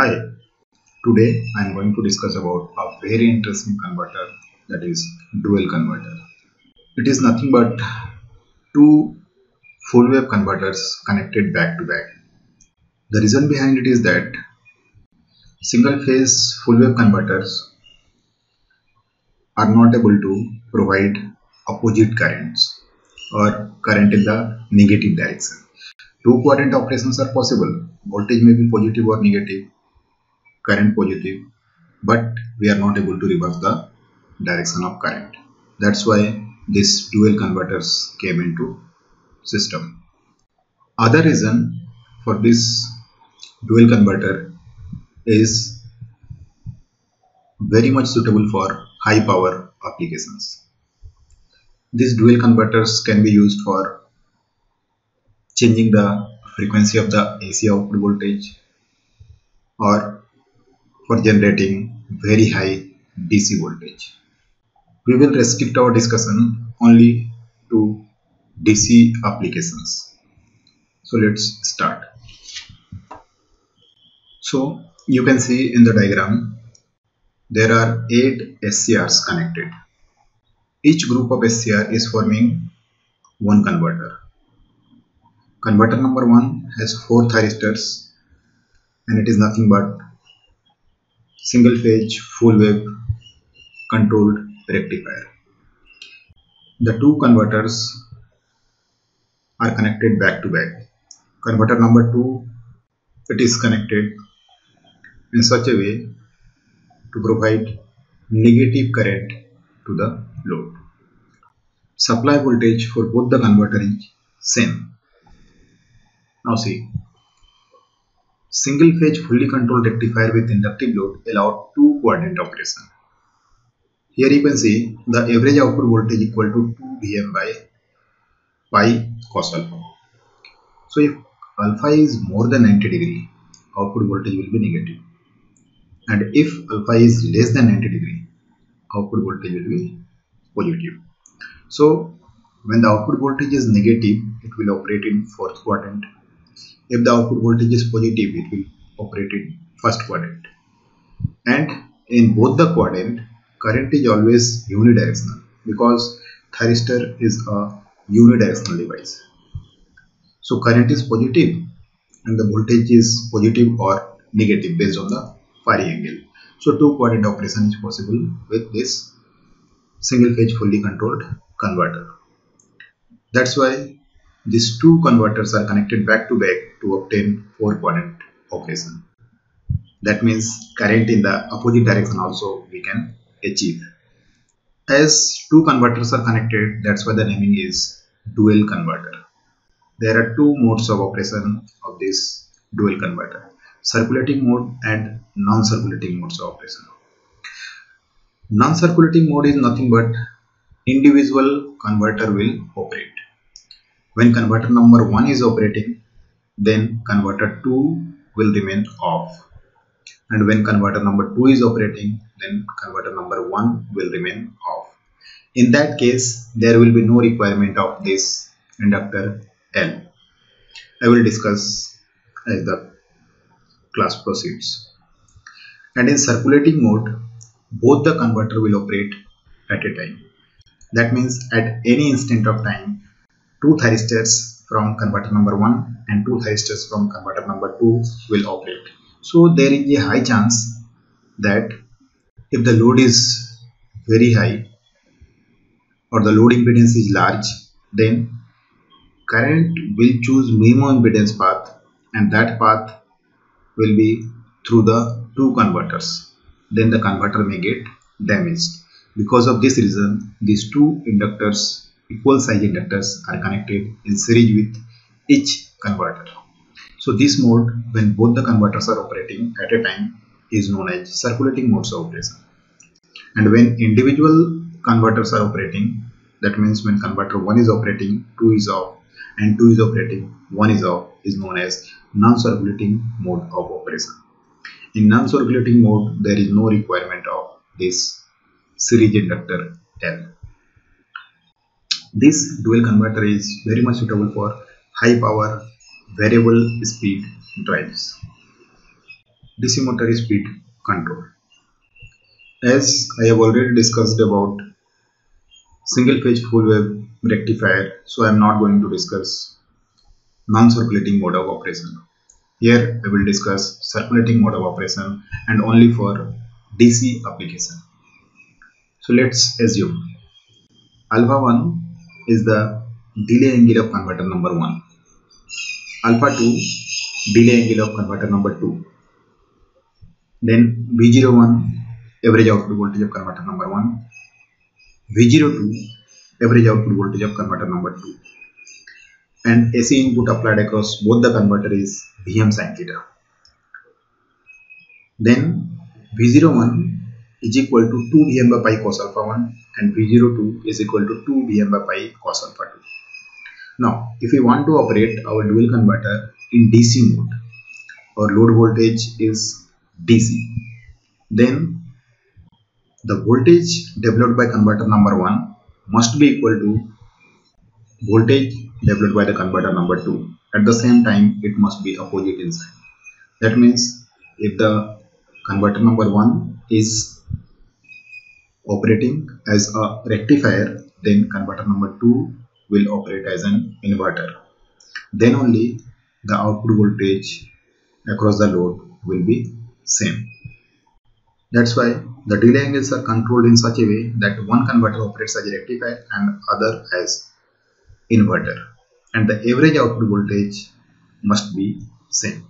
Hi, today I am going to discuss about a very interesting converter, that is dual converter. It is nothing but two full wave converters connected back to back. The reason behind it is that single phase full wave converters are not able to provide opposite currents or current in the negative direction. Two coherent operations are possible. Voltage may be positive or negative, current positive, but we are not able to reverse the direction of current. That's why these dual converters came into system. Other reason for this dual converter is very much suitable for high power applications. These dual converters can be used for changing the frequency of the AC output voltage or for generating very high DC voltage. We will restrict our discussion only to DC applications. So let's start. So you can see in the diagram there are 8 SCRs connected. Each group of SCR is forming one converter. Converter number 1 has 4 thyristors and it is nothing but single phase full wave controlled rectifier. The two converters are connected back to back. Converter number 2, it is connected in such a way to provide negative current to the load. Supply voltage for both the converter is same. Now see, single phase fully controlled rectifier with inductive load allow two coordinate operation. Here you can see the average output voltage equal to 2Vm by pi cos alpha. So if alpha is more than 90 degree, output voltage will be negative. And if alpha is less than 90 degree, output voltage will be positive. So when the output voltage is negative, it will operate in fourth quadrant. If the output voltage is positive, it will operate in first quadrant. And in both the quadrant, current is always unidirectional because thyristor is a unidirectional device. So current is positive and the voltage is positive or negative based on the Phi angle. So two quadrant operation is possible with this single phase fully controlled converter. That's why these two converters are connected back to back to obtain 4-quadrant operation. That means current in the opposite direction also we can achieve. As two converters are connected, that's why the naming is dual converter. There are two modes of operation of this dual converter: circulating mode and non-circulating modes of operation. Non-circulating mode is nothing but individual converter will operate. When converter number 1 is operating, then converter 2 will remain off, and when converter number 2 is operating, then converter number 1 will remain off. In that case, there will be no requirement of this inductor L. I will discuss as the class proceeds. And in circulating mode, both the converter will operate at a time. That means at any instant of time, two thyristors from converter number 1 and two thyristors from converter number 2 will operate. So there is a high chance that if the load is very high or the load impedance is large, then current will choose minimum impedance path, and that path will be through the two converters. Then the converter may get damaged. Because of this reason, these two inductors, equal size inductors, are connected in series with each converter. So this mode, when both the converters are operating at a time, is known as circulating modes of operation. And when individual converters are operating, that means when converter 1 is operating, 2 is off, and 2 is operating, 1 is off, is known as non-circulating mode of operation. In non-circulating mode, there is no requirement of this series inductor L. This dual converter is very much suitable for high power variable speed drives. DC motor speed control. As I have already discussed about single phase full wave rectifier, so I am not going to discuss non-circulating mode of operation. Here I will discuss circulating mode of operation and only for DC application. So let's assume alpha 1 is the delay angle of converter number 1, alpha 2 delay angle of converter number 2, then V01 average output voltage of converter number 1, V02 average output voltage of converter number 2, and AC input applied across both the converter is Vm sin theta. Then V01 is equal to 2Vm by pi cos alpha 1 and V02 is equal to 2Vm by pi cos alpha 2. Now if we want to operate our dual converter in DC mode, our load voltage is DC, then the voltage developed by converter number 1 must be equal to voltage developed by the converter number 2. At the same time, it must be opposite inside. That means if the converter number 1 is operating as a rectifier, then converter number 2 will operate as an inverter. Then only the output voltage across the load will be same. That's why the delay angles are controlled in such a way that one converter operates as a rectifier and other as inverter, and the average output voltage must be same,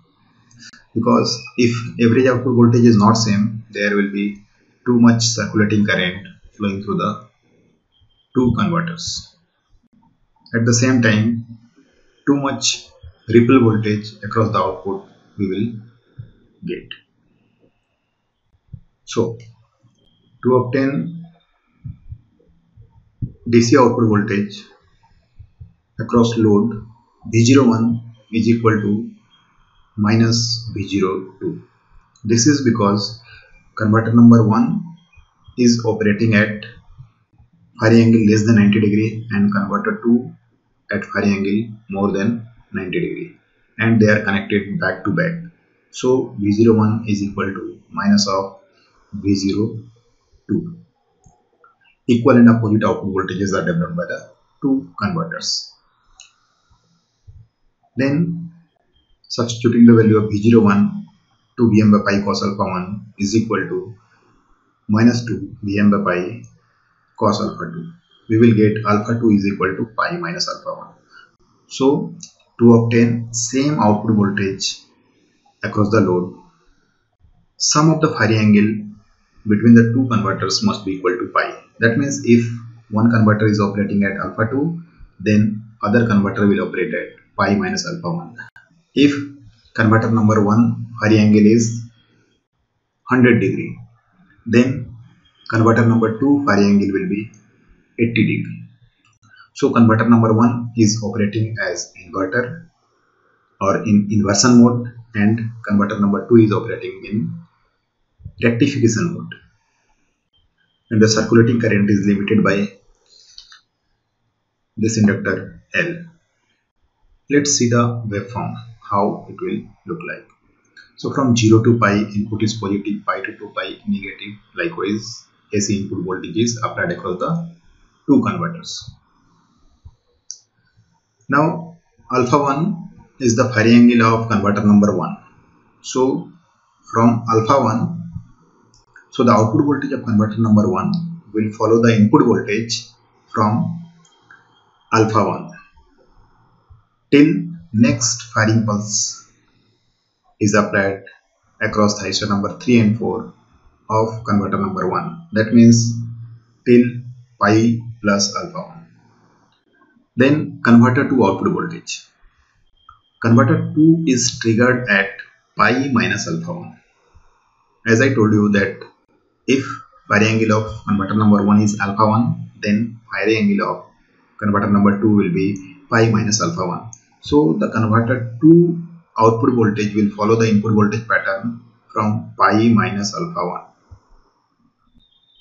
because if average output voltage is not same, there will be too much circulating current flowing through the two converters. At the same time, too much ripple voltage across the output we will get. So to obtain DC output voltage across load, V01 is equal to minus V02. This is because converter number 1 is operating at Phi angle less than 90 degree and converter 2 at Phi angle more than 90 degree, and they are connected back to back. So V01 is equal to minus of V02. Equal and opposite output voltages are developed by the two converters. Then substituting the value of V01 to Vm by pi cos alpha 1 is equal to minus 2 Vm by pi cos alpha 2. We will get alpha 2 is equal to pi minus alpha 1. So to obtain same output voltage across the load, sum of the Phi angle between the two converters must be equal to pi. That means if one converter is operating at alpha 2, then other converter will operate at pi minus alpha 1. If converter number 1 Phi angle is 100 degree, then converter number 2 Phi angle will be 80 degree. So converter number 1 is operating as inverter or in inversion mode, and converter number 2 is operating in rectification mode, and the circulating current is limited by this inductor L. Let's see the waveform, how it will look like. So from 0 to pi, input is positive, pi to 2 pi negative. Likewise, AC input voltage is applied across the two converters. Now alpha 1 is the Phi angle of converter number 1. So from alpha 1, so the output voltage of converter number 1 will follow the input voltage from alpha 1 till next firing pulse is applied across thyristor number 3 and 4 of converter number 1. That means till pi plus alpha 1. Then converter 2 output voltage. Converter 2 is triggered at pi minus alpha 1. As I told you that if Phi angle of converter number 1 is alpha 1, then Phi angle of converter number 2 will be pi minus alpha 1. So the converter 2 output voltage will follow the input voltage pattern from pi minus alpha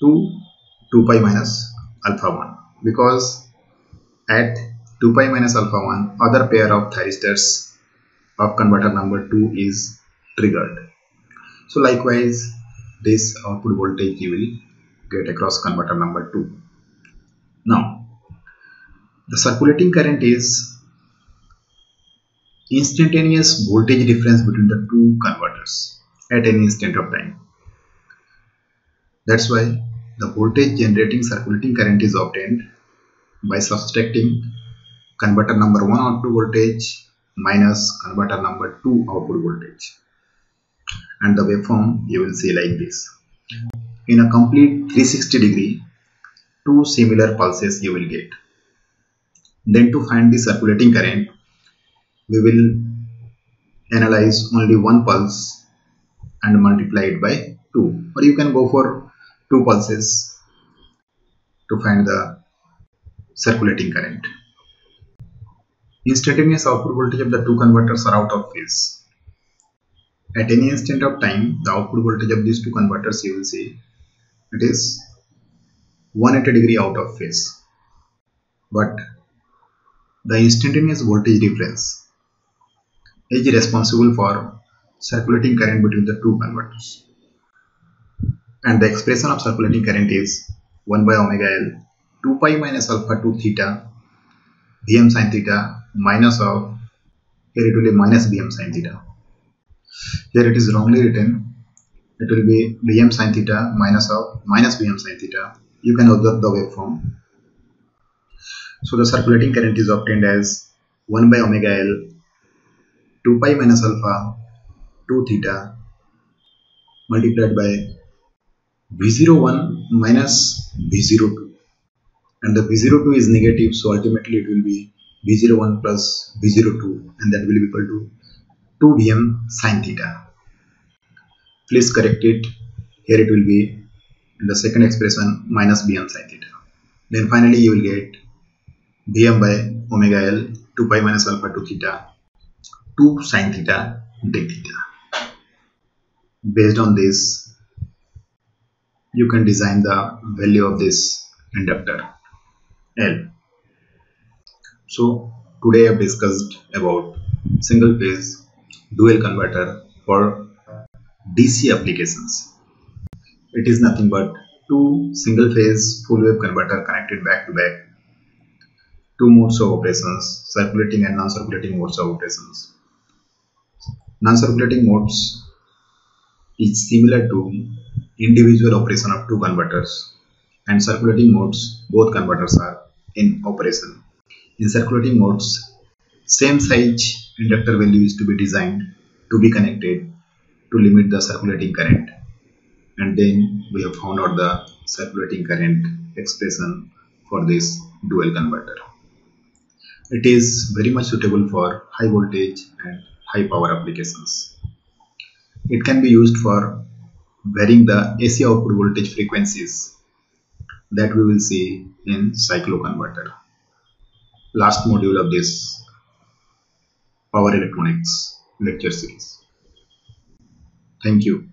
1 to 2 pi minus alpha 1, because at 2 pi minus alpha 1 other pair of thyristors of converter number 2 is triggered. So likewise, this output voltage you will get across converter number 2. Now, the circulating current is instantaneous voltage difference between the two converters at any instant of time. That's why the voltage generating circulating current is obtained by subtracting converter number 1 output voltage minus converter number 2 output voltage. And the waveform you will see like this. In a complete 360 degree, two similar pulses you will get. Then to find the circulating current, we will analyze only one pulse and multiply it by 2, or you can go for two pulses to find the circulating current. Instantaneous output voltage of the two converters are out of phase. At any instant of time, the output voltage of these two converters, you will see it is 180 degree out of phase. But the instantaneous voltage difference is responsible for circulating current between the two converters. And the expression of circulating current is 1 by omega L 2 pi minus alpha 2 theta Vm sin theta minus of, here it will be minus Vm sin theta. Here it is wrongly written, it will be Vm sin theta minus of minus Vm sin theta. You can observe the waveform. So the circulating current is obtained as 1 by omega L 2 pi minus alpha 2 theta multiplied by V01 minus V02, and the V02 is negative, so ultimately it will be V01 plus V02, and that will be equal to 2 Vm sin theta. Please correct it. Here it will be in the second expression minus Vm sin theta. Then finally you will get Vm by omega L 2 pi minus alpha 2 theta 2 sin theta d theta. Based on this, you can design the value of this inductor L. So today I have discussed about single phase dual converter for DC applications. It is nothing but two single phase full wave converter connected back to back, two modes of operations, circulating and non-circulating modes of operations. Non-circulating modes is similar to individual operation of two converters, and circulating modes, both converters are in operation. In circulating modes, same size inductor value is to be designed to be connected to limit the circulating current, and then we have found out the circulating current expression for this dual converter. It is very much suitable for high voltage and high power applications. It can be used for varying the AC output voltage frequencies that we will see in cycloconverter. Last module of this power electronics lecture series. Thank you.